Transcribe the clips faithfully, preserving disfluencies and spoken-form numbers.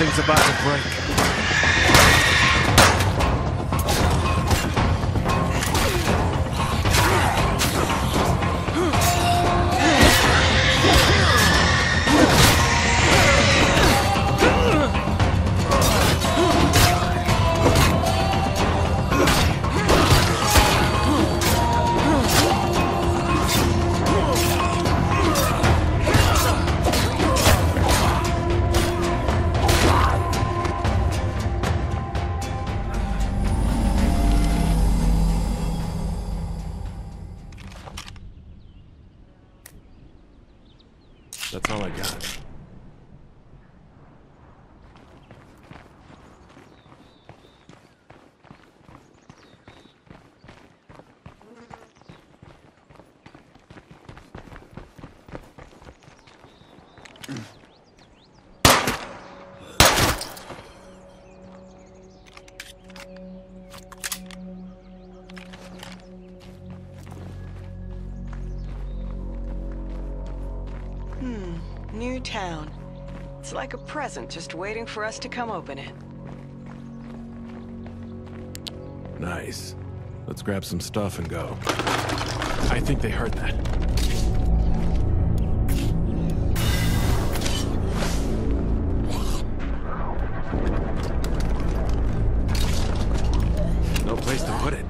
thing's about to break. That's all I got. Town. It's like a present just waiting for us to come open it. Nice. Let's grab some stuff and go. I think they heard that. No place to put it.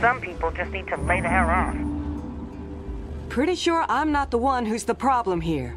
Some people just need to lay the hell off. Pretty sure I'm not the one who's the problem here.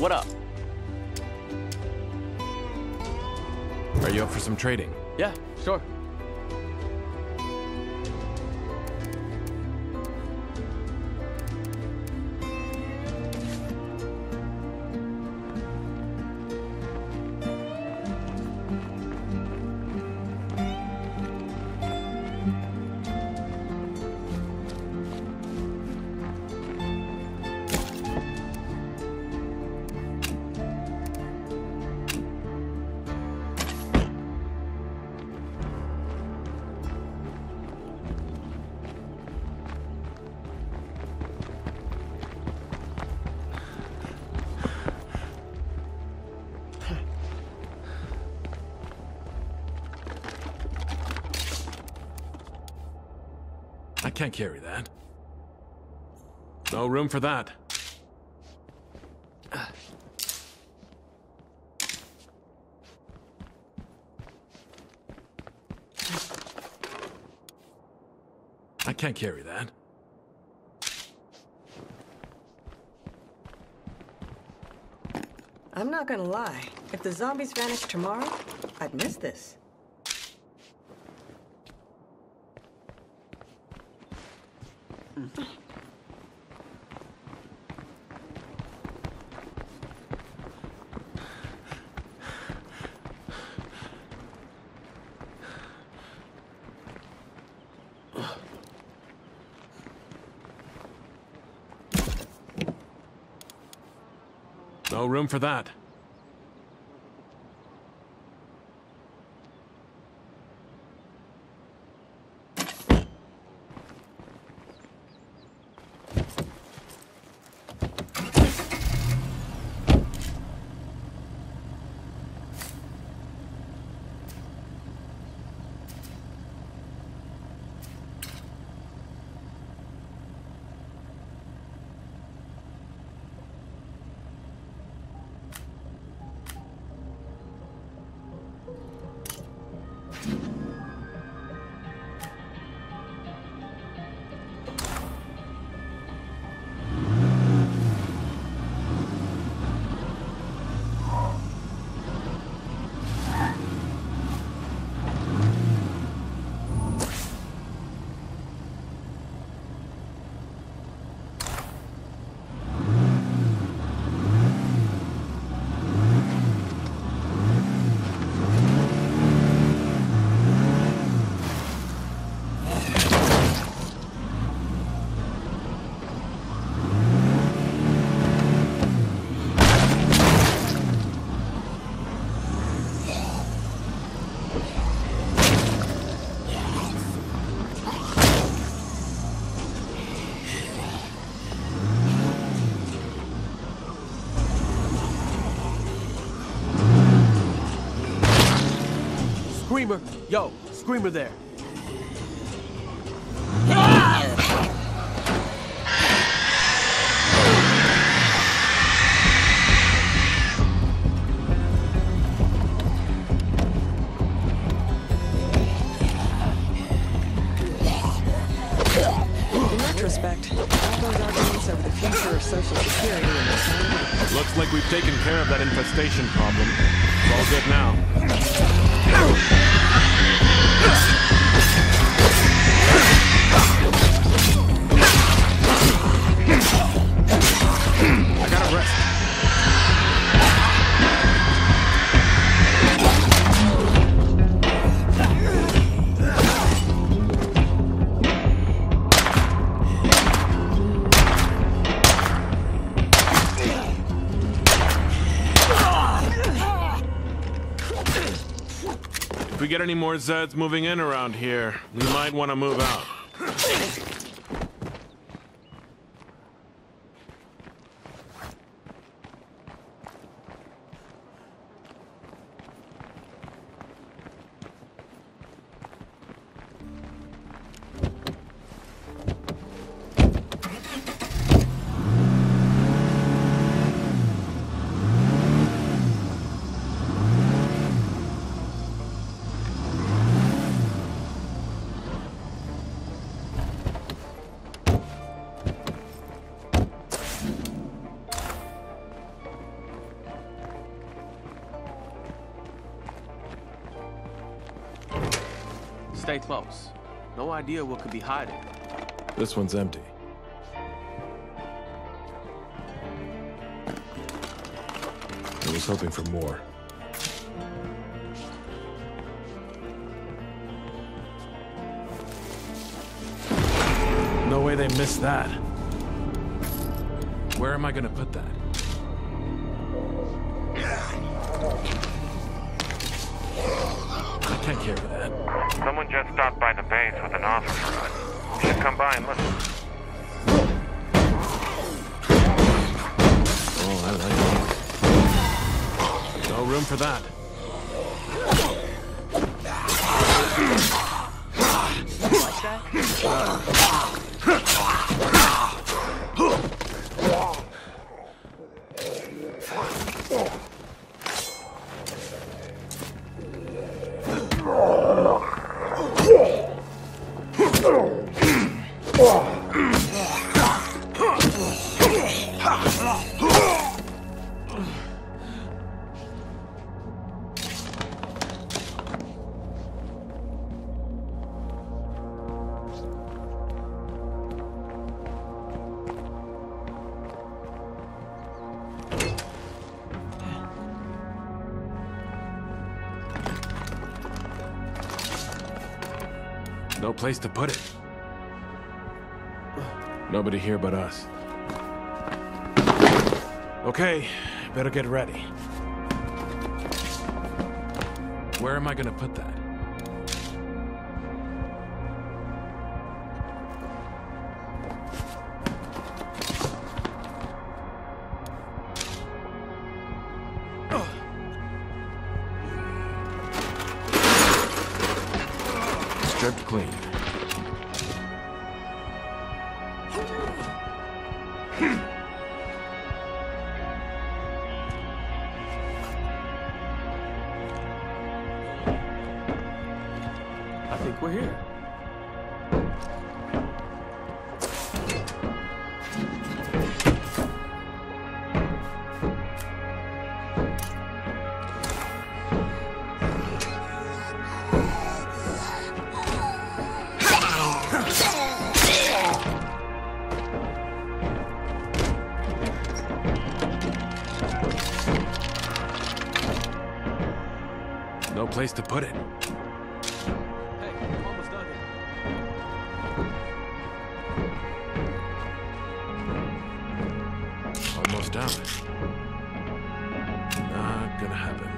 What up? Are you up for some trading? Yeah, sure. I can't carry that. No room for that. I can't carry that. I'm not gonna lie. If the zombies vanished tomorrow, I'd miss this. No room for that. Screamer! Yo, Screamer there! Looks like we've taken care of that infestation problem. It's all good now. I gotta rest. If we get any more Zeds moving in around here, we might want to move out. Stay close. No idea what could be hiding. This one's empty. I was hoping for more. No way they missed that. Where am I gonna put that? I can't care for that. Someone just stopped by the base with an offer for us. You should come by and listen. Oh, I like that. No room for that. You like that? Uh. No place to put it. Nobody here but us. Okay, better get ready. Where am I gonna put that? Stripped clean. I think we're here. No place to put it. Hey, I'm almost done here. Almost done. Not gonna happen.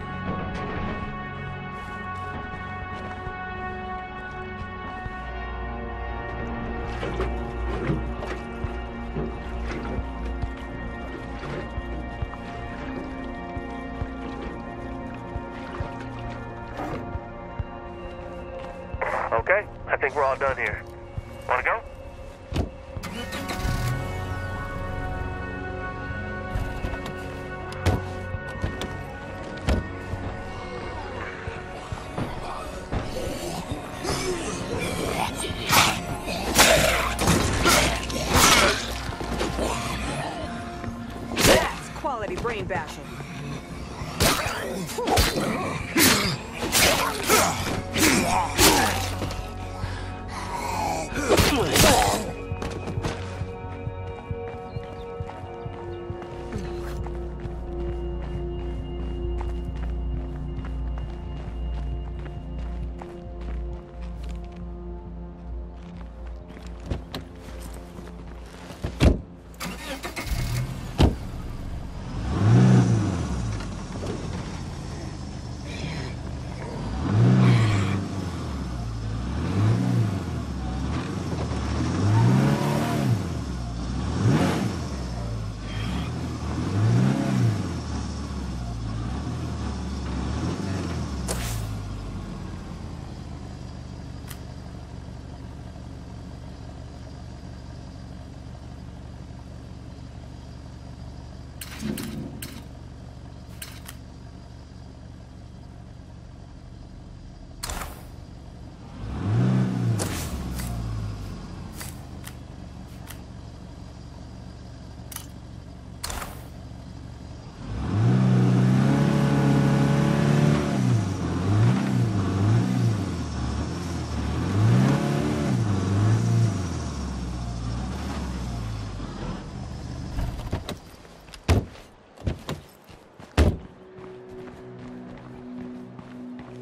Okay, I think we're all done here. Wanna go? That's quality brain bashing.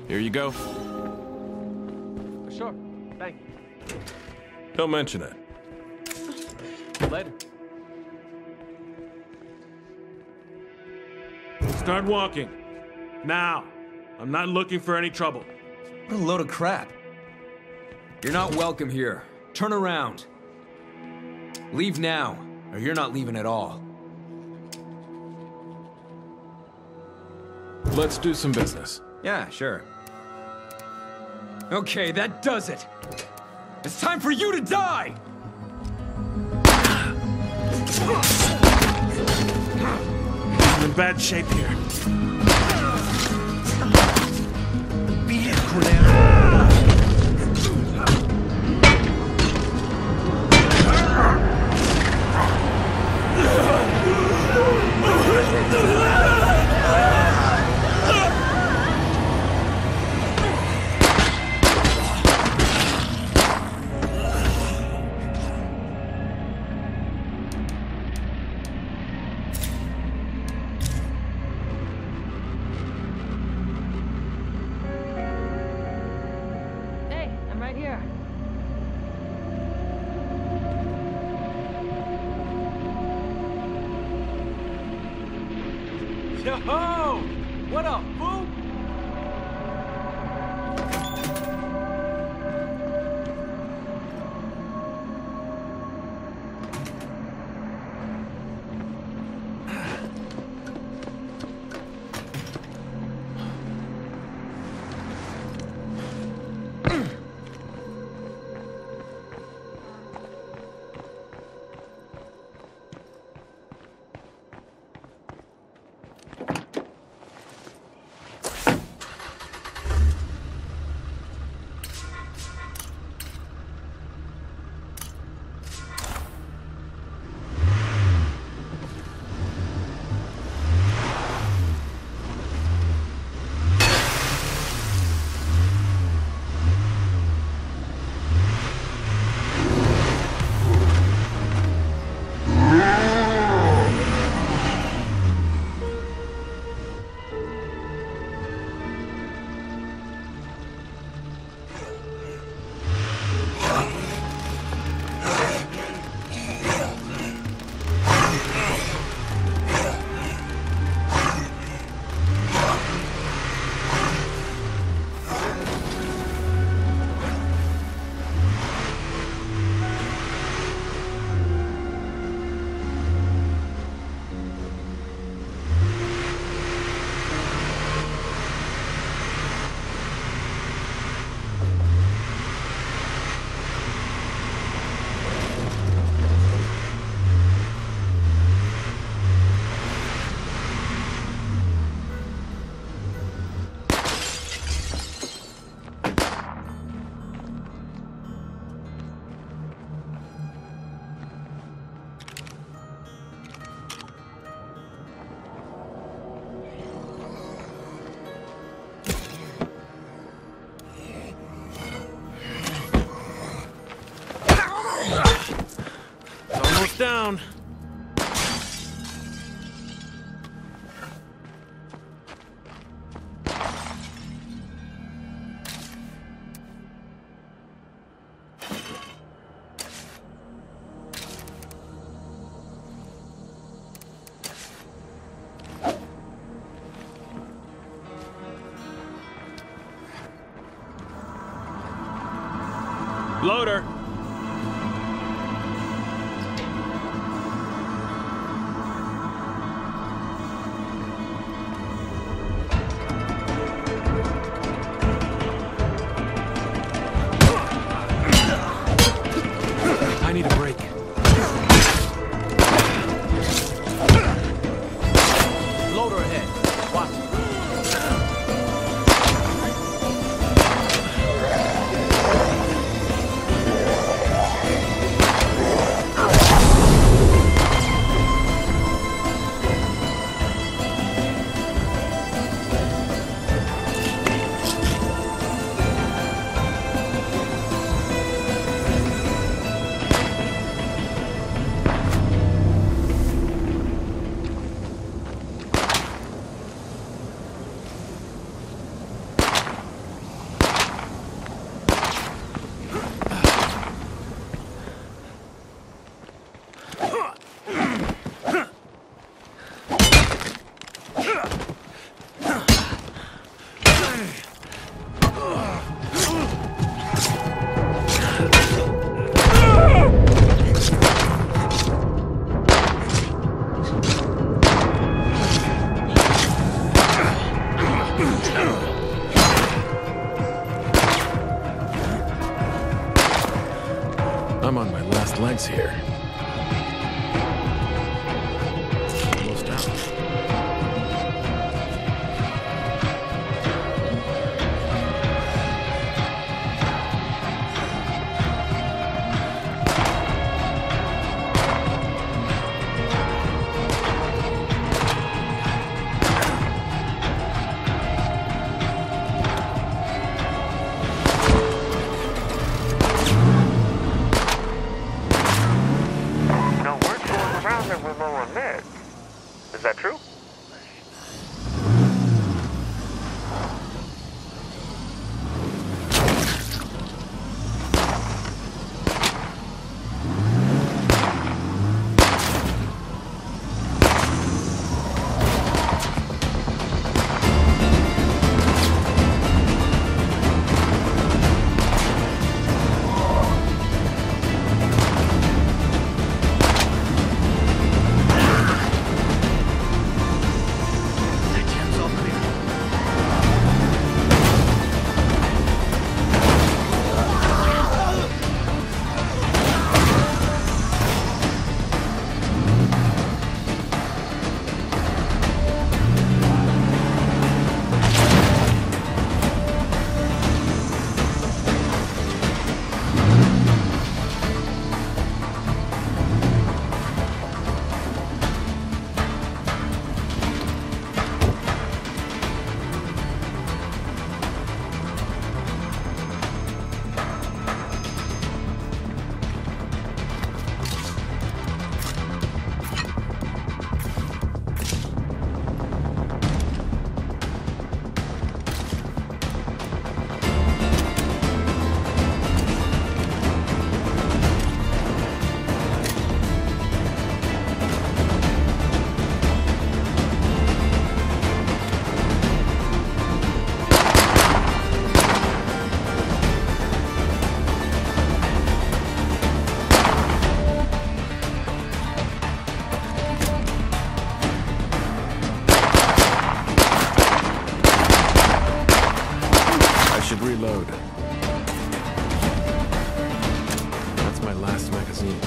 Here you go. Sure. Thank you. Don't mention it. Later. Start walking. Now. I'm not looking for any trouble. What a load of crap. You're not welcome here. Turn around. Leave now, or you're not leaving at all. Let's do some business. Yeah, sure. Okay, that does it. It's time for you to die! I'm in bad shape here. Beat it, Cornell. Yo-ho! What up, boo? down. Loader. I'm on my last legs here. Almost down. Is that true? Reload. That's my last magazine.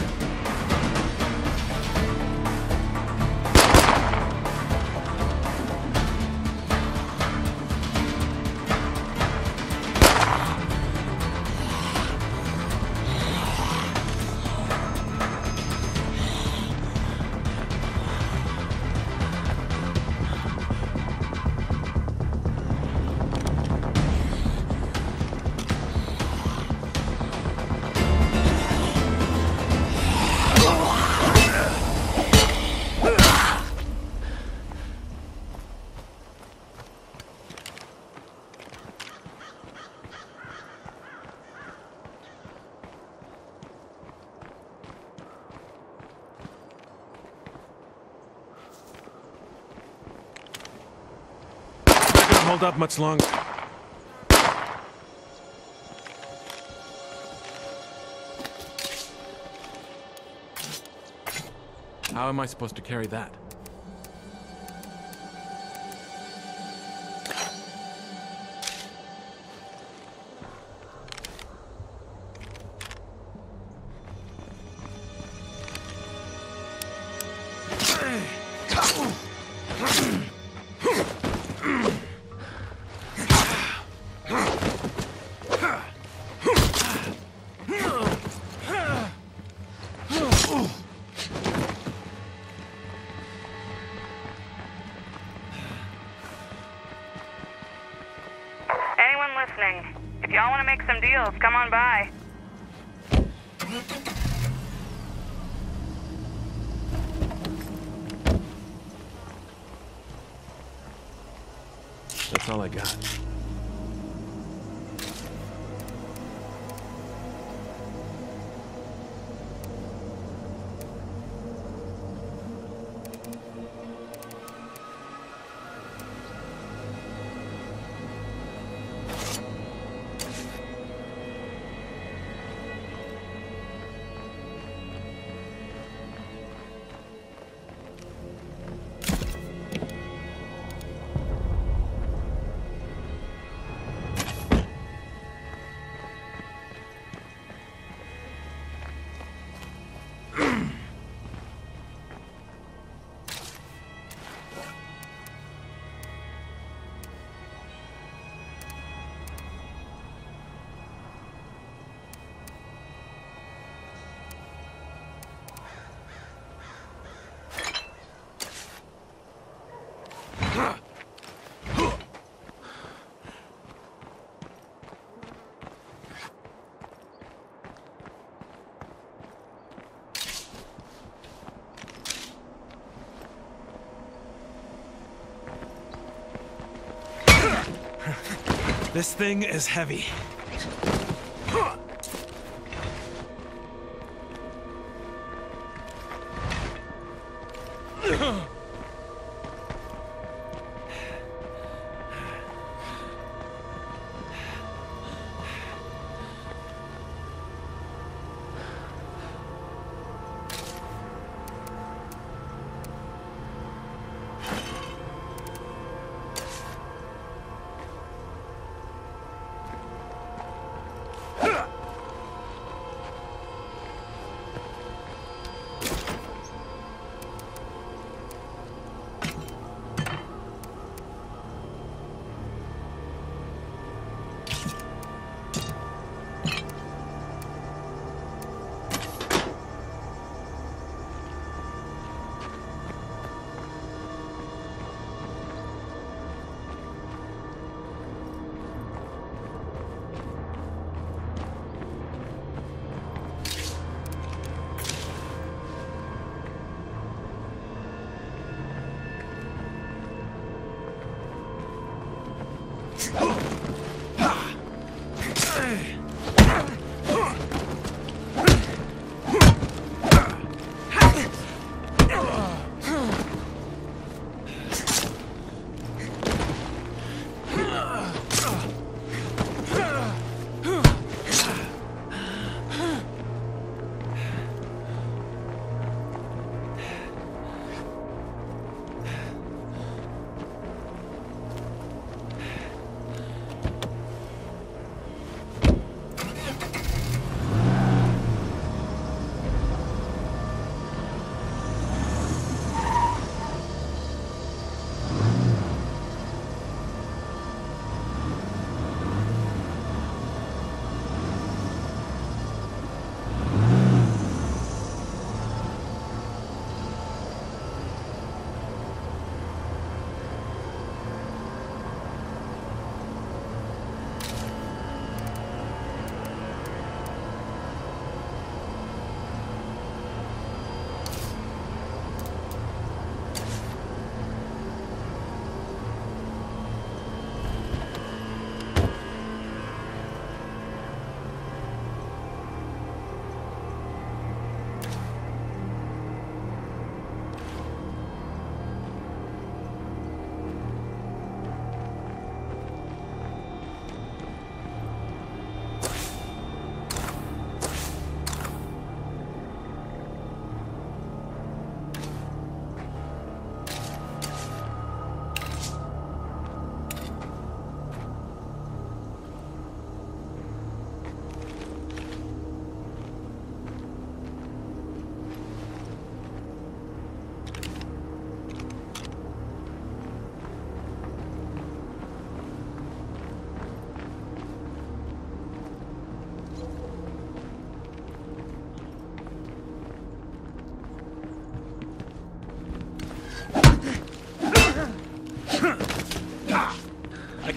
hold up much longer. How am I supposed to carry that? If y'all want to make some deals, come on by. That's all I got. This thing is heavy.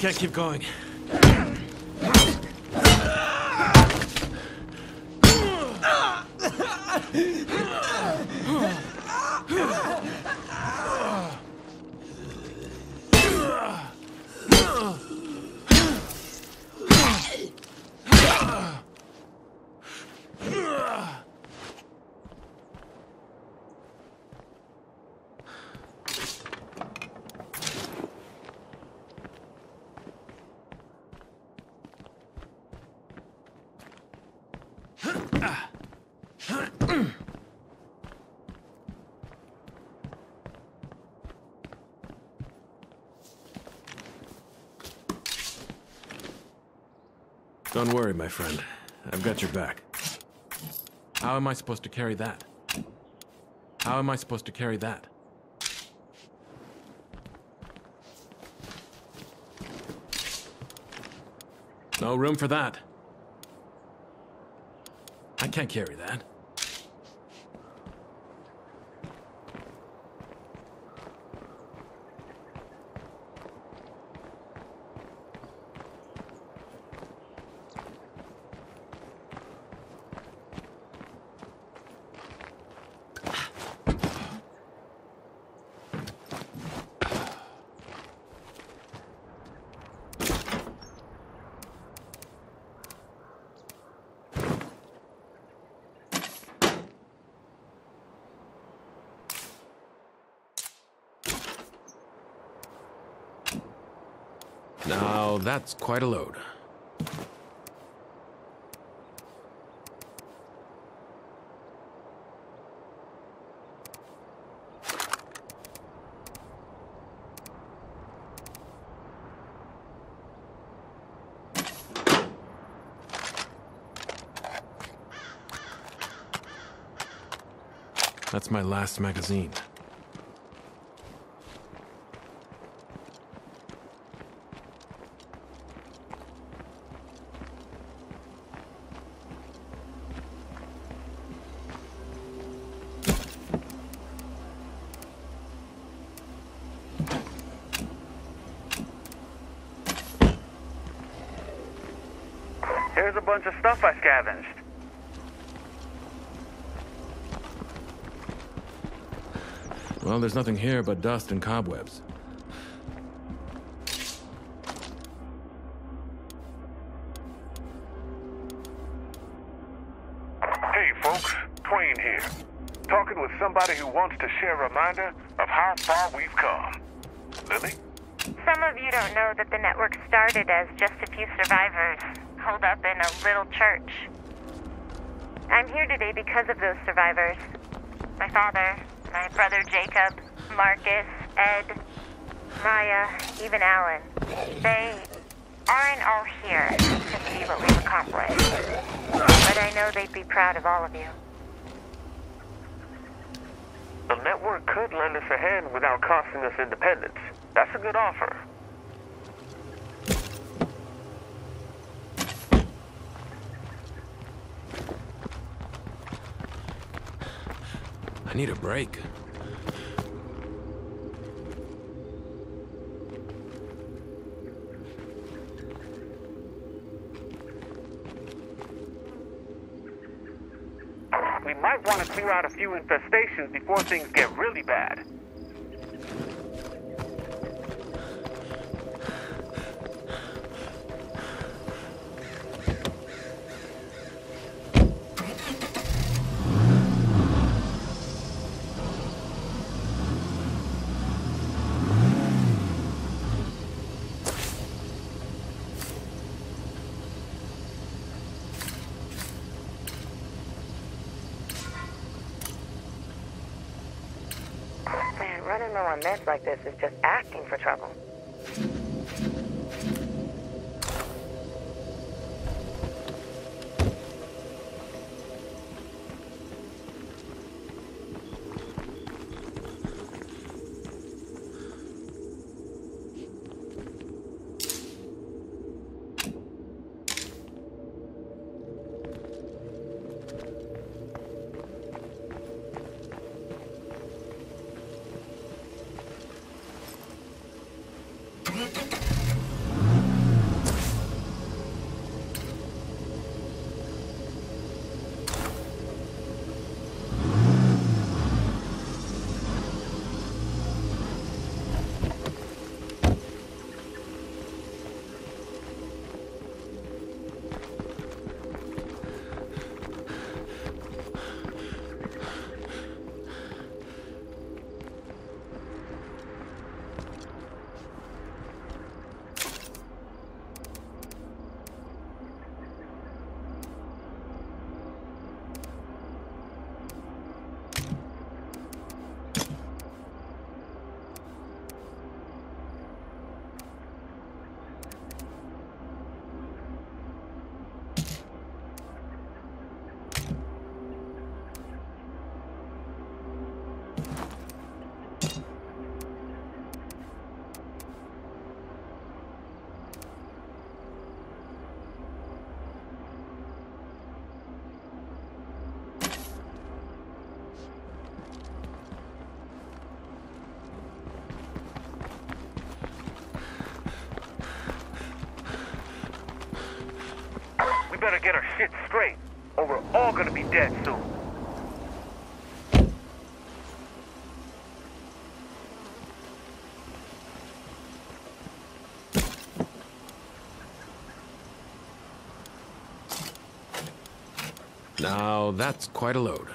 can't keep going. Don't worry, my friend. I've got your back. How am I supposed to carry that? How am I supposed to carry that? No room for that. I can't carry that. Now that's quite a load. That's my last magazine. There's a bunch of stuff I scavenged. Well, there's nothing here but dust and cobwebs. Hey, folks. Twain here. Talking with somebody who wants to share a reminder of how far we've come. Lily? Some of you don't know that the network started as just a few survivors holed up in a little church. I'm here today because of those survivors. My father, my brother Jacob, Marcus, Ed, Maya, even Alan. They aren't all here to see what we've accomplished, but I know they'd be proud of all of you. The network could lend us a hand without costing us independence. That's a good offer. I need a break. We might want to clear out a few infestations before things get really bad. Running low on meds like this is just asking for trouble. Thank you. better get our shit straight, or we're all gonna be dead soon. Now that's quite a load.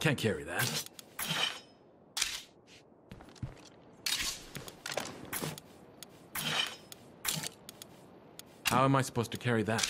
Can't carry that. How am I supposed to carry that?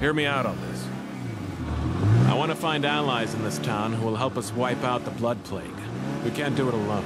Hear me out on this. I want to find allies in this town who will help us wipe out the blood plague. We can't do it alone.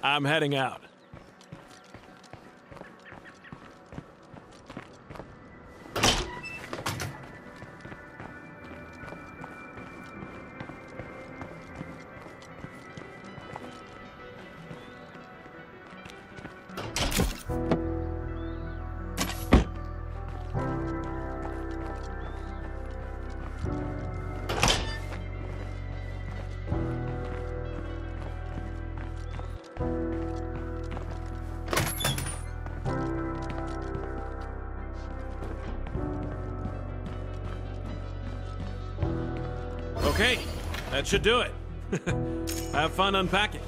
I'm heading out. Okay, that should do it. Have fun unpacking.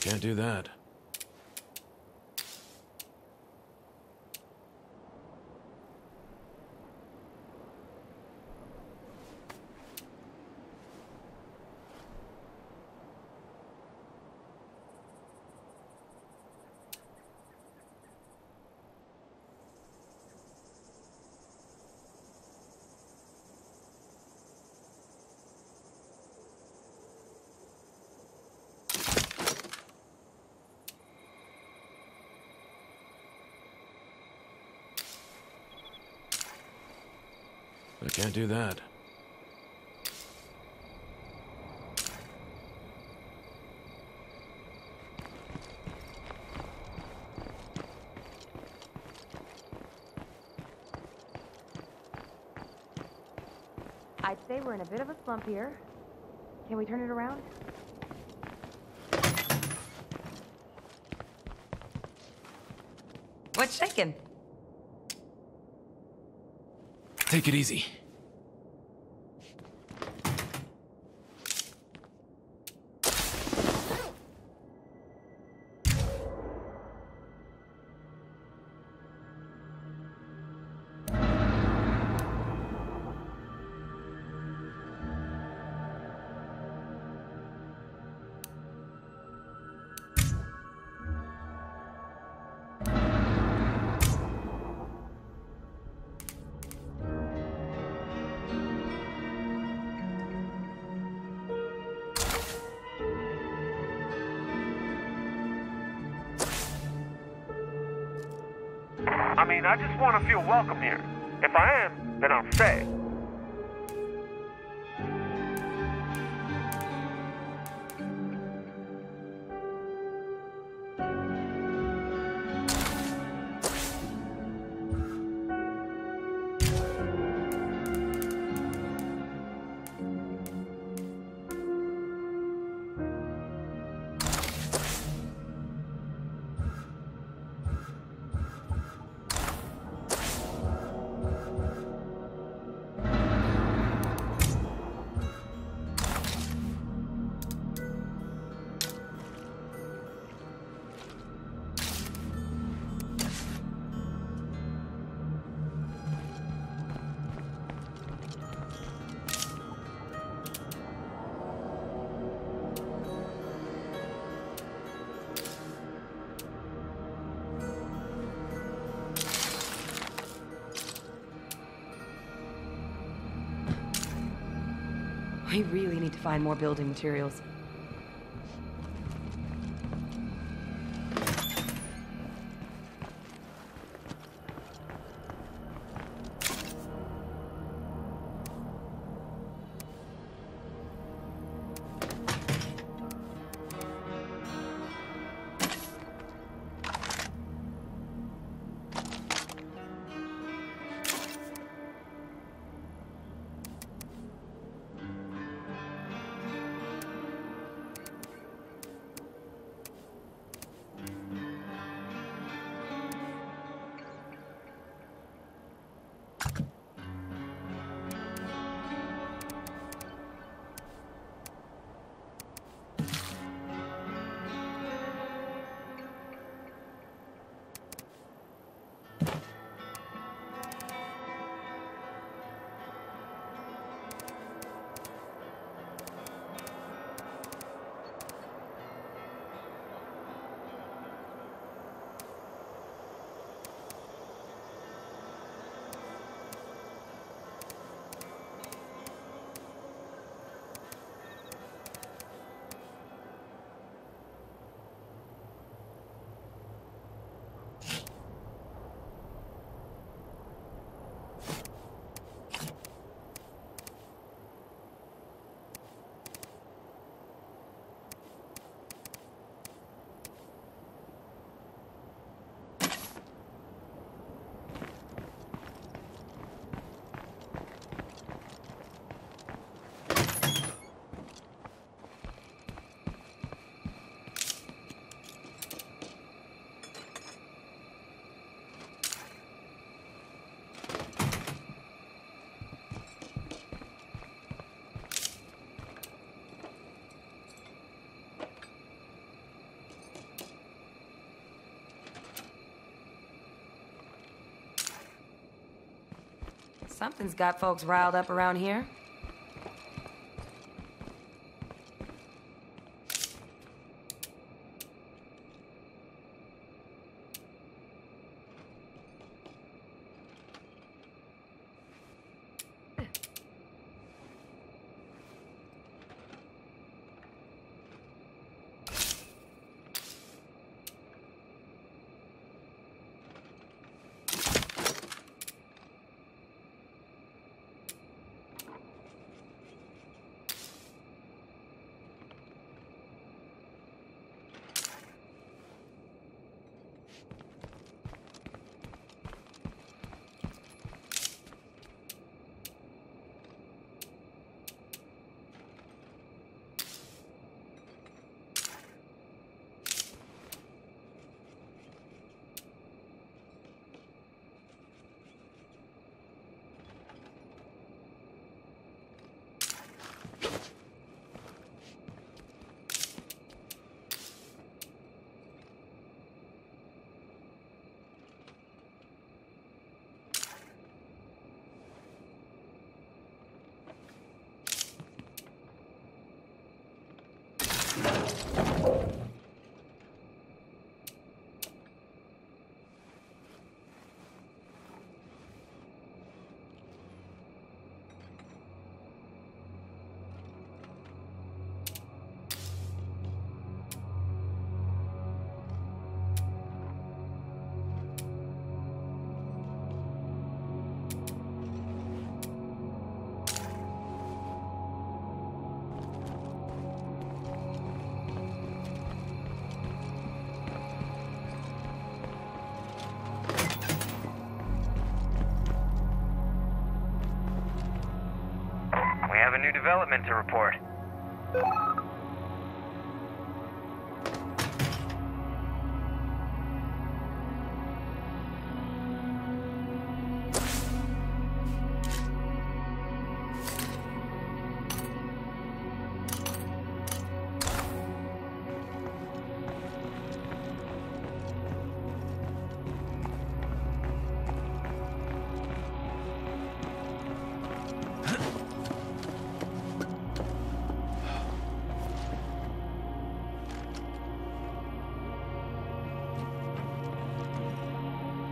Can't do that. I can't do that. I'd say we're in a bit of a slump here. Can we turn it around? What's shaking? Take it easy. mean, I just want to feel welcome here. If I am, then I'll stay. We really need to find more building materials. Something's got folks riled up around here. a new development to report.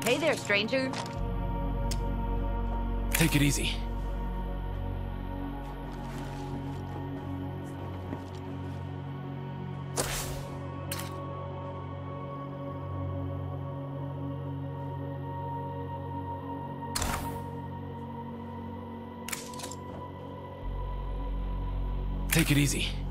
Hey there, stranger. Take it easy. Take it easy.